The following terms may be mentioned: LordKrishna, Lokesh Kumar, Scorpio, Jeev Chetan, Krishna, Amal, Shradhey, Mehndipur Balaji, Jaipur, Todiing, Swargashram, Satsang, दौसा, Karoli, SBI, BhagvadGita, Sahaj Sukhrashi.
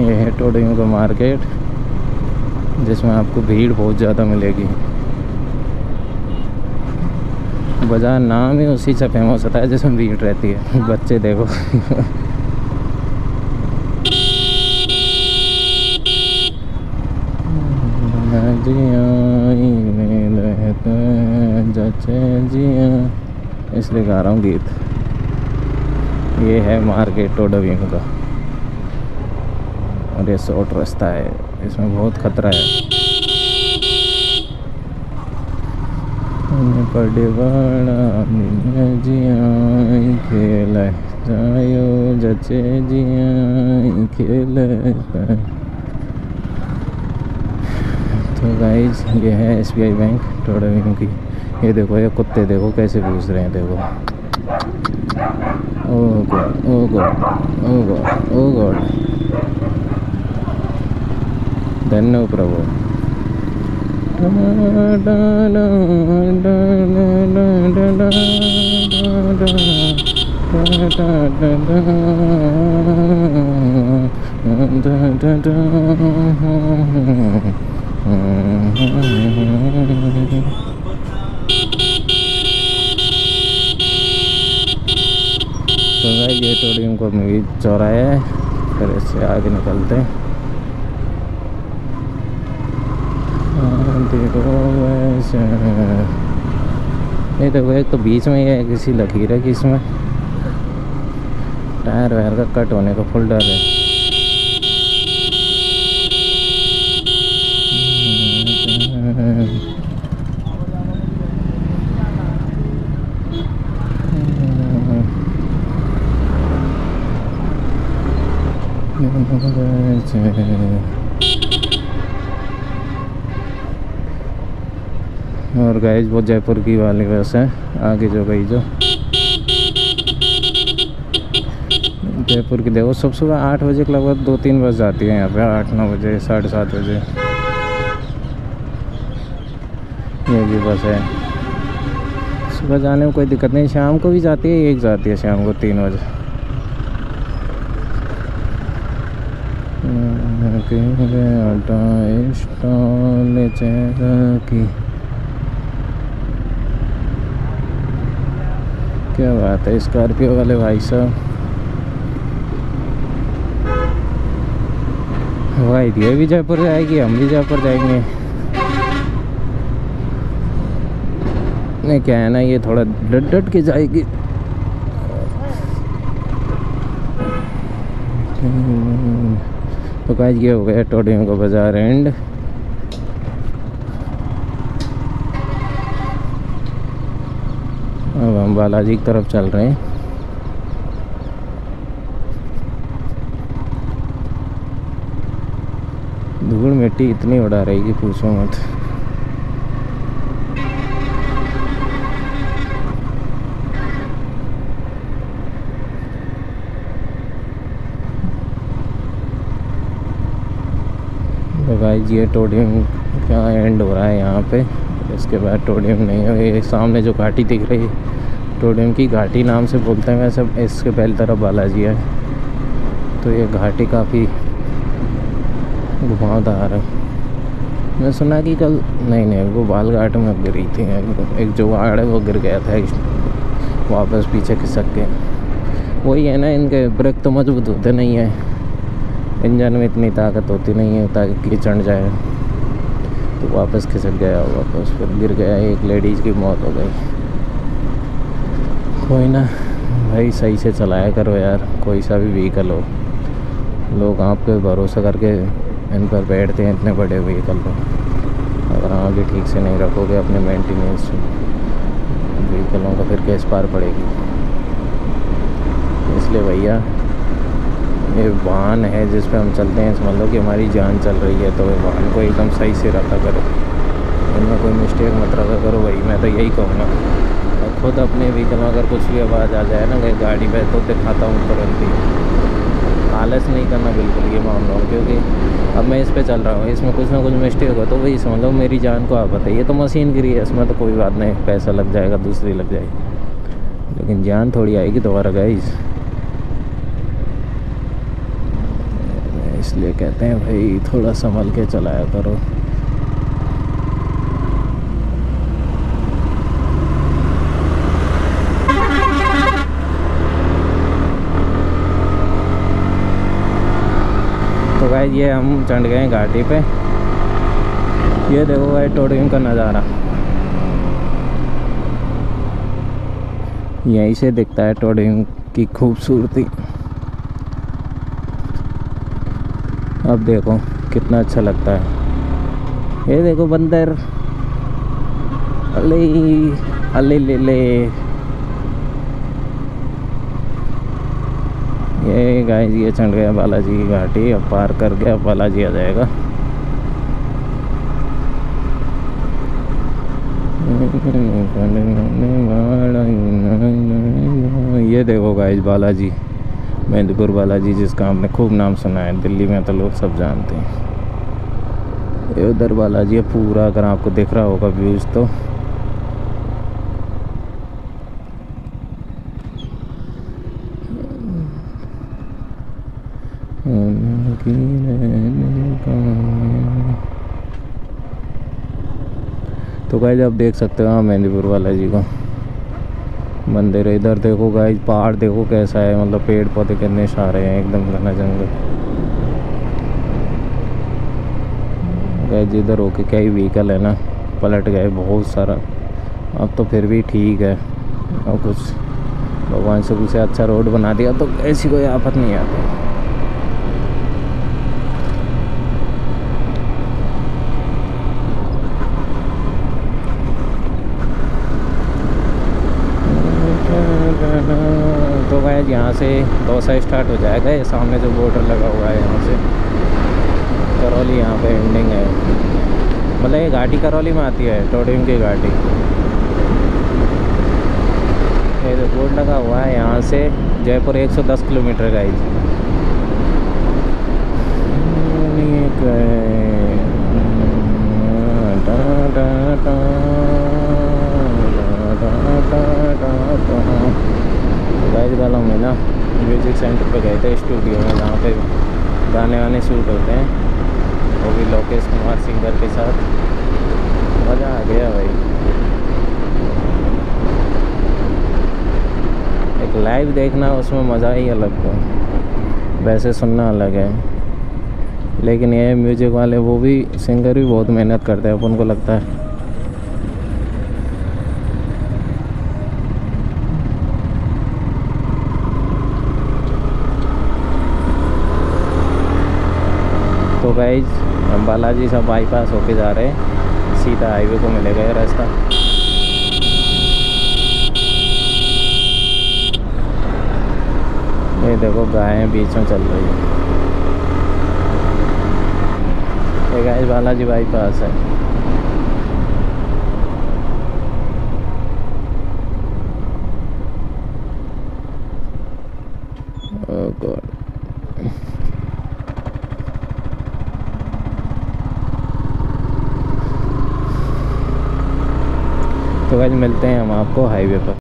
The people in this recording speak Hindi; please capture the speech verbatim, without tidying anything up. ये है टोडिंग का मार्केट जिसमें आपको भीड़ बहुत ज़्यादा मिलेगी। बाज़ार नाम ही उसी से फेमस होता है जिसमें भीड़ रहती है। बच्चे देखो इसलिए गा रहा हूँ गीत। ये है मार्केट टोडिंग का और ये शॉर्ट रास्ता है, इसमें बहुत खतरा है। तो गाइस ये है एस बी आई बैंक टोडिंग की। ये देखो ये कुत्ते देखो कैसे घुस रहे हैं, देखो। Oh God oh God oh God oh God, धन्य प्रभु। तो ये टोडिंग को भी चौराहे है, फिर इससे आगे निकलते हैं। ये देखो एक तो बीच में ये किसी लकीर है कि इसमें टायर वायर का कट होने का फुल डर है। और गाइस वो जयपुर की वाली बस है आगे जो गई, जो जयपुर की। देखो सब सुबह आठ बजे के लगभग दो तीन बस जाती है यहाँ पे, आठ नौ बजे साढ़े सात बजे ये भी बस है। सुबह जाने में कोई दिक्कत नहीं, शाम को भी जाती है, एक जाती है शाम को तीन बजे। क्या बात है, स्कॉर्पियो वाले भाई साहब भाई, ये भी जयपुर जाएगी, हम भी जयपुर जाएंगे। नहीं क्या है ना, ये थोड़ा डट डट के जाएगी। तो गाइस ये हो गया टोडिंग का बाजार एंड। अब हम बालाजी की तरफ चल रहे हैं। धूल मिट्टी इतनी उड़ा रही कि पूछो मत। तो गाइस ये टोडिंग का एंड हो रहा है यहाँ पे। इसके बाद टोडिंग नहीं है। ये सामने जो घाटी दिख रही है टोडिंग की, घाटी नाम से बोलते हैं वैसे। इसके पहली तरफ बालाजी है, तो ये घाटी काफ़ी घुमावदार है। मैं सुना कि कल नहीं नहीं वो बाल घाट में गिरी थी, एक जो आड़ है वो गिर गया था वापस पीछे खिसक के। वही है ना, इनके ब्रेक तो मजबूत होते नहीं है, इंजन में इतनी ताकत होती नहीं है ताकि कीचड़ जाए, तो वापस खिसक गया, वापस फिर गिर गया, एक लेडीज़ की मौत हो गई। कोई ना भाई, सही से चलाया करो यार, कोई सा भी व्हीकल हो। लोग आप पे भरोसा करके इन पर बैठते हैं, इतने बड़े व्हीकल पर। अगर आगे ठीक से नहीं रखोगे अपने मेंटेनेंस व्हीकलों का, फिर केस पार पड़ेगी। इसलिए भैया ये वाहन है जिस पे हम चलते हैं, समझ लो कि हमारी जान चल रही है, तो वाहन को एकदम सही से रखा करो, इनमें कोई मिस्टेक मत रखा करो। वही मैं तो यही कहूँगा। और ख़ुद अपने व्हीकल में अगर कुछ भी आवाज़ आ जाए ना कहीं गाड़ी पे, तो दिखाता हूँ तुरंत ही। आलस नहीं करना बिल्कुल ये मामला, क्योंकि अब मैं इस पर चल रहा हूँ, इसमें कुछ ना कुछ मिस्टेक हो तो वही समझ लो मेरी जान को आप बताइए। तो मशीन गिरी है, इसमें तो कोई बात नहीं, पैसा लग जाएगा, दूसरी लग जाएगी, लेकिन जान थोड़ी आएगी दोबारा गाइस। इसलिए कहते हैं भाई थोड़ा संभल के चलाया करो। तो भाई ये हम चढ़ गए घाटी पे। ये देखो भाई टोडिंग का नज़ारा यहीं से दिखता है, टोडिंग की खूबसूरती। अब देखो कितना अच्छा लगता है। ये देखो बंदर, अले अले ले ले। ये गाइस ये चढ़ गया बालाजी की घाटी। अब पार कर गया बालाजी आ जाएगा। ये देखो गाइस बालाजी, मेहंदीपुर बालाजी, जिसका हमने खूब नाम सुना है दिल्ली में, तो लोग सब जानते हैं। ये उधर बालाजी है पूरा, अगर आपको दिख रहा होगा व्यूज तो। तो गाइस आप देख सकते हो मेहंदीपुर बालाजी को मंदिर। इधर देखो गाइस पहाड़ देखो कैसा है, मतलब पेड़ पौधे कितने सारे हैं, एकदम घना जंगल। गाइस इधर होके कई व्हीकल है ना पलट गए बहुत सारा। अब तो फिर भी ठीक है, और कुछ भगवान से कुछ अच्छा रोड बना दिया तो ऐसी कोई आफत नहीं आती। यहाँ से दौसा स्टार्ट हो जाएगा। ये सामने जो बॉर्डर लगा हुआ है यहाँ से करौली, यहाँ पे एंडिंग है। मतलब ये घाटी करौली में आती है, टोडिंग की घाटी। ये जो बोर्ड लगा हुआ है यहाँ से जयपुर एक सौ दस किलोमीटर का ही। गाइस वालों में ना म्यूज़िक सेंटर पे गए थे, स्टूडियो में, जहाँ पे गाने वाने शूट होते हैं, वो भी लोकेश कुमार सिंगर के साथ। मज़ा आ गया भाई, एक लाइव देखना उसमें मज़ा ही अलग है, वैसे सुनना अलग है। लेकिन ये म्यूज़िक वाले, वो भी सिंगर भी बहुत मेहनत करते हैं, अपन को लगता है। तो गाइस हम बालाजी से बाईपास होके जा रहे हैं, सीधा हाईवे को मिलेगा ये रास्ता। ये देखो गायें बीच में चल रही है। ये गाइस बालाजी बाईपास है। ओह गॉड, तो गाइस मिलते हैं हम आपको हाईवे पर।